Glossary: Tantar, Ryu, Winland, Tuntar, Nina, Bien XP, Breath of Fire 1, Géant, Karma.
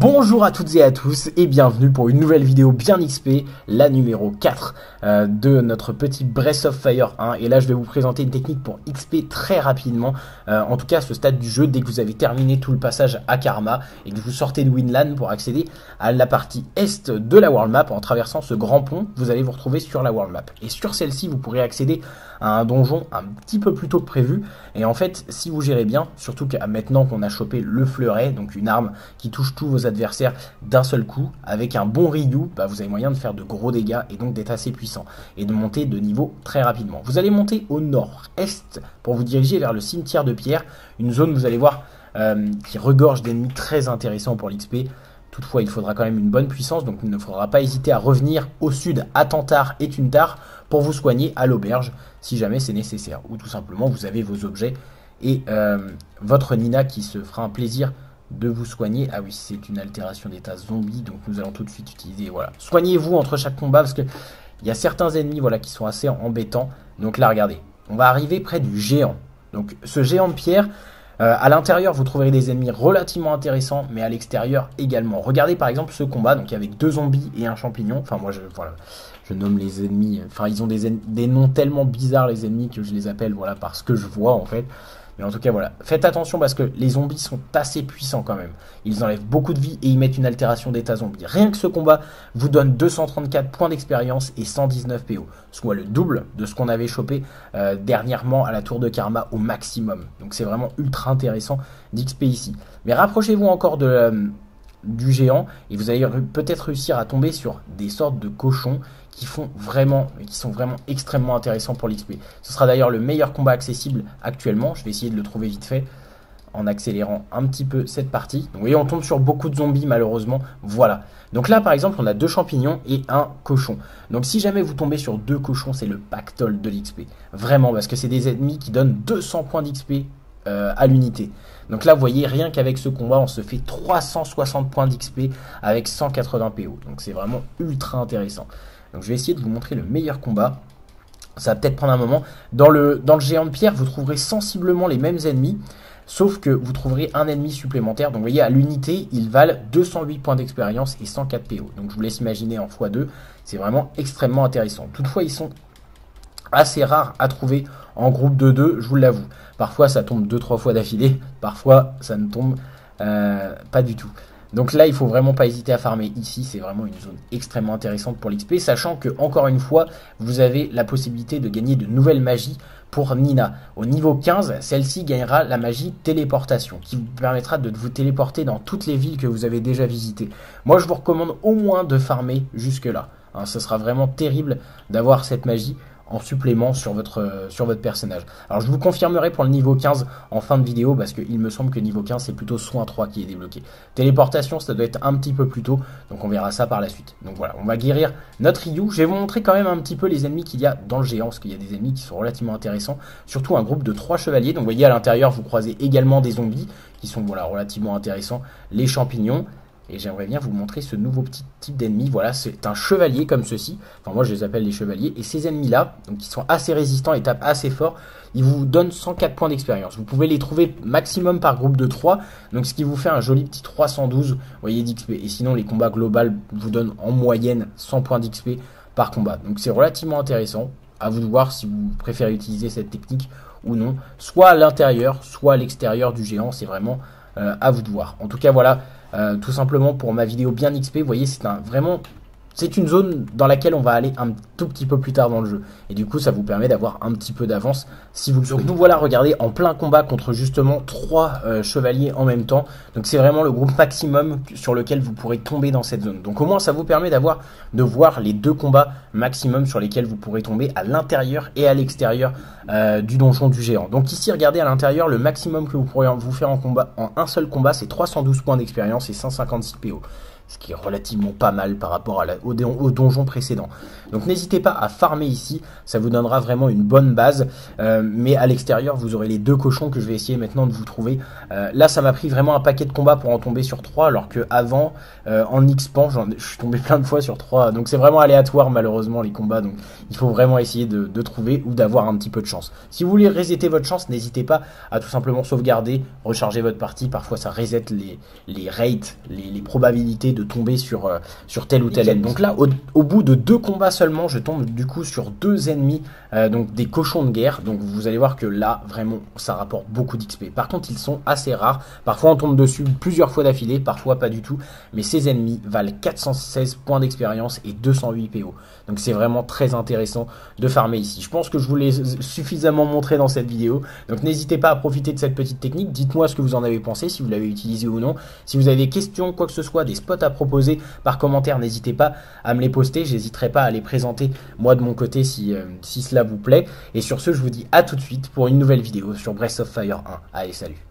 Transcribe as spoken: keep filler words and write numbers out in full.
Bonjour à toutes et à tous et bienvenue pour une nouvelle vidéo bien X P, la numéro quatre euh, de notre petit Breath of Fire un. Et là je vais vous présenter une technique pour X P très rapidement, euh, en tout cas à ce stade du jeu, dès que vous avez terminé tout le passage à Karma et que vous sortez de Winland pour accéder à la partie est de la world map. En traversant ce grand pont, vous allez vous retrouver sur la world map. Et sur celle-ci, vous pourrez accéder à un donjon un petit peu plus tôt que prévu. Et en fait, si vous gérez bien, surtout que maintenant qu'on a chopé le fleuret, donc une arme qui touche tous vos adversaires d'un seul coup, avec un bon Ryu, bah vous avez moyen de faire de gros dégâts et donc d'être assez puissant et de monter de niveau très rapidement. Vous allez monter au nord-est pour vous diriger vers le cimetière de pierre, une zone, vous allez voir, euh, qui regorge d'ennemis très intéressants pour l'X P. Toutefois, il faudra quand même une bonne puissance, donc il ne faudra pas hésiter à revenir au sud à Tantar et Tuntar pour vous soigner à l'auberge si jamais c'est nécessaire, ou tout simplement vous avez vos objets et euh, votre Nina qui se fera un plaisir de vous soigner. Ah oui, c'est une altération d'état zombie, donc nous allons tout de suite utiliser, voilà. Soignez-vous entre chaque combat, parce que il y a certains ennemis, voilà, qui sont assez embêtants. Donc là, regardez, on va arriver près du géant. Donc ce géant de pierre, euh, à l'intérieur, vous trouverez des ennemis relativement intéressants, mais à l'extérieur également. Regardez par exemple ce combat, donc avec deux zombies et un champignon. Enfin moi, je, voilà, je nomme les ennemis, enfin ils ont des, des noms tellement bizarres les ennemis que je les appelle, voilà, parce que je vois en fait. Mais en tout cas, voilà. Faites attention parce que les zombies sont assez puissants quand même. Ils enlèvent beaucoup de vie et ils mettent une altération d'état zombie. Rien que ce combat vous donne deux cent trente-quatre points d'expérience et cent dix-neuf P O. Soit le double de ce qu'on avait chopé euh, dernièrement à la tour de Karma au maximum. Donc c'est vraiment ultra intéressant d'X P ici. Mais rapprochez-vous encore de... Euh, du géant et vous allez peut-être réussir à tomber sur des sortes de cochons qui font vraiment, qui sont vraiment extrêmement intéressants pour l'X P. Ce sera d'ailleurs le meilleur combat accessible actuellement. Je vais essayer de le trouver vite fait en accélérant un petit peu cette partie. Donc vous voyez, on tombe sur beaucoup de zombies malheureusement. Voilà. Donc là par exemple, on a deux champignons et un cochon. Donc si jamais vous tombez sur deux cochons, c'est le pactole de l'X P. Vraiment, parce que c'est des ennemis qui donnent deux cents points d'X P euh, à l'unité. Donc là, vous voyez, rien qu'avec ce combat, on se fait trois cent soixante points d'X P avec cent quatre-vingts P O. Donc c'est vraiment ultra intéressant. Donc je vais essayer de vous montrer le meilleur combat. Ça va peut-être prendre un moment. Dans le, dans le géant de pierre, vous trouverez sensiblement les mêmes ennemis, sauf que vous trouverez un ennemi supplémentaire. Donc vous voyez, à l'unité, ils valent deux cent huit points d'expérience et cent quatre P O. Donc je vous laisse imaginer en fois deux. C'est vraiment extrêmement intéressant. Toutefois, ils sont assez rares à trouver en groupe de deux, je vous l'avoue. Parfois ça tombe deux trois fois d'affilée, parfois ça ne tombe euh, pas du tout. Donc là, il faut vraiment pas hésiter à farmer ici, c'est vraiment une zone extrêmement intéressante pour l'X P, sachant que, encore une fois, vous avez la possibilité de gagner de nouvelles magies pour Nina. Au niveau quinze, celle-ci gagnera la magie téléportation, qui vous permettra de vous téléporter dans toutes les villes que vous avez déjà visitées. Moi, je vous recommande au moins de farmer jusque-là. Hein, ce sera vraiment terrible d'avoir cette magie en supplément sur votre, euh, sur votre personnage. Alors je vous confirmerai pour le niveau quinze en fin de vidéo, parce qu'il me semble que niveau quinze c'est plutôt soin trois qui est débloqué. Téléportation, ça doit être un petit peu plus tôt, donc on verra ça par la suite. Donc voilà, on va guérir notre Ryu. Je vais vous montrer quand même un petit peu les ennemis qu'il y a dans le géant, parce qu'il y a des ennemis qui sont relativement intéressants, surtout un groupe de trois chevaliers. Donc vous voyez, à l'intérieur vous croisez également des zombies qui sont, voilà, relativement intéressants, les champignons. Et j'aimerais bien vous montrer ce nouveau petit type d'ennemi. Voilà, c'est un chevalier comme ceci. Enfin, moi, je les appelle les chevaliers. Et ces ennemis-là, donc, qui sont assez résistants et tapent assez fort, ils vous donnent cent quatre points d'expérience. Vous pouvez les trouver maximum par groupe de trois. Donc, ce qui vous fait un joli petit trois cent douze, vous voyez, d'X P. Et sinon, les combats globaux vous donnent en moyenne cent points d'X P par combat. Donc, c'est relativement intéressant. À vous de voir si vous préférez utiliser cette technique ou non. Soit à l'intérieur, soit à l'extérieur du géant. C'est vraiment euh, à vous de voir. En tout cas, voilà. Euh, tout simplement pour ma vidéo bien X P, vous voyez, c'est un, vraiment, c'est une zone dans laquelle on va aller un tout petit peu plus tard dans le jeu. Et du coup, ça vous permet d'avoir un petit peu d'avance si vous le souhaitez. Donc nous voilà, regardez, en plein combat contre justement trois euh, chevaliers en même temps. Donc c'est vraiment le groupe maximum sur lequel vous pourrez tomber dans cette zone. Donc au moins, ça vous permet d'avoir, de voir les deux combats maximum sur lesquels vous pourrez tomber à l'intérieur et à l'extérieur euh, du donjon du géant. Donc ici, regardez, à l'intérieur, le maximum que vous pourrez vous faire en combat, en un seul combat, c'est trois cent douze points d'expérience et cent cinquante-six P O. ce qui est relativement pas mal par rapport à la, au, au donjon précédent. Donc n'hésitez pas à farmer ici, ça vous donnera vraiment une bonne base, euh, mais à l'extérieur vous aurez les deux cochons que je vais essayer maintenant de vous trouver. Euh, là ça m'a pris vraiment un paquet de combats pour en tomber sur trois, alors que avant euh, en X P A N je suis tombé plein de fois sur trois, donc c'est vraiment aléatoire malheureusement les combats, donc il faut vraiment essayer de, de trouver ou d'avoir un petit peu de chance. Si vous voulez resetter votre chance, n'hésitez pas à tout simplement sauvegarder, recharger votre partie, parfois ça reset les, les rates, les, les probabilités de de tomber sur, euh, sur tel ou tel ennemi. Donc là, au, au bout de deux combats seulement, je tombe du coup sur deux ennemis, euh, donc des cochons de guerre. Donc vous allez voir que là, vraiment, ça rapporte beaucoup d'X P. Par contre, ils sont assez rares. Parfois, on tombe dessus plusieurs fois d'affilée, parfois pas du tout. Mais ces ennemis valent quatre cent seize points d'expérience et deux cent huit P O. Donc c'est vraiment très intéressant de farmer ici. Je pense que je vous l'ai suffisamment montré dans cette vidéo. Donc n'hésitez pas à profiter de cette petite technique. Dites-moi ce que vous en avez pensé, si vous l'avez utilisé ou non. Si vous avez des questions, quoi que ce soit, des spots à proposer par commentaire, n'hésitez pas à me les poster, j'hésiterai pas à les présenter moi de mon côté si, euh, si cela vous plaît. Et sur ce, je vous dis à tout de suite pour une nouvelle vidéo sur Breath of Fire un. Allez, salut!